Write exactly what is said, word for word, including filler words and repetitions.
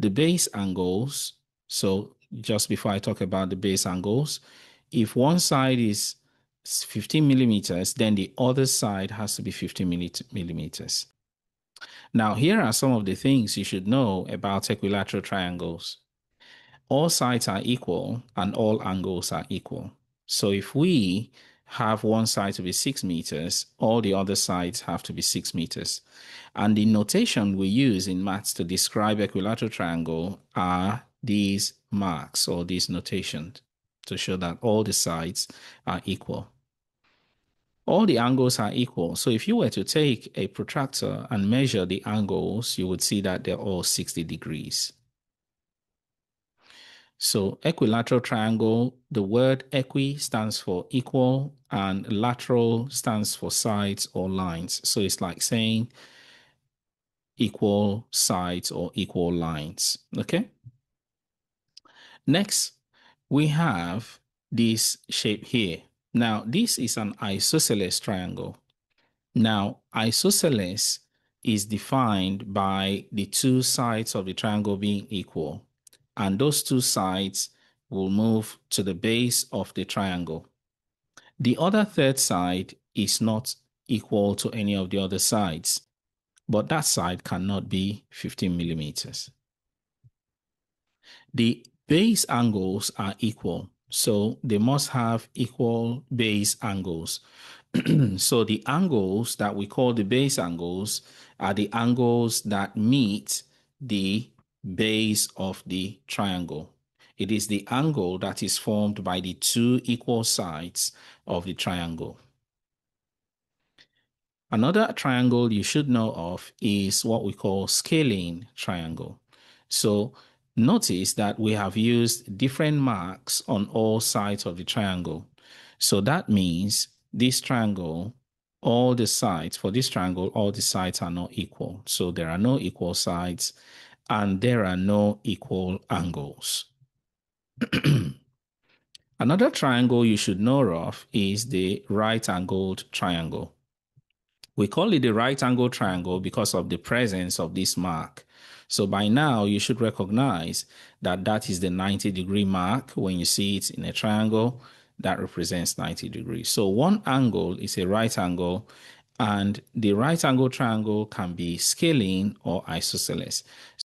the base angles. So just before I talk about the base angles, if one side is fifteen millimeters, then the other side has to be fifteen millimeters. Now, here are some of the things you should know about equilateral triangles. All sides are equal and all angles are equal. So if we have one side to be six meters, all the other sides have to be six meters. And the notation we use in maths to describe equilateral triangle are these marks or these notations to show that all the sides are equal. All the angles are equal. So if you were to take a protractor and measure the angles, you would see that they're all sixty degrees. So equilateral triangle, the word equi stands for equal and lateral stands for sides or lines. So it's like saying equal sides or equal lines, okay? Next, we have this shape here. Now, this is an isosceles triangle. Now, isosceles is defined by the two sides of the triangle being equal. And those two sides will move to the base of the triangle. The other third side is not equal to any of the other sides, but that side cannot be fifteen millimeters. The base angles are equal, so they must have equal base angles. So the angles that we call the base angles are the angles that meet the base of the triangle. It is the angle that is formed by the two equal sides of the triangle. Another triangle you should know of is what we call scalene triangle. So notice that we have used different marks on all sides of the triangle. So that means this triangle, all the sides, for this triangle, all the sides are not equal. So there are no equal sides and there are no equal angles. Another triangle you should know of is the right-angled triangle. We call it the right-angled triangle because of the presence of this mark. So by now, you should recognize that that is the ninety degree mark. When you see it in a triangle, that represents ninety degrees. So one angle is a right angle, and the right angle triangle can be scalene or isosceles.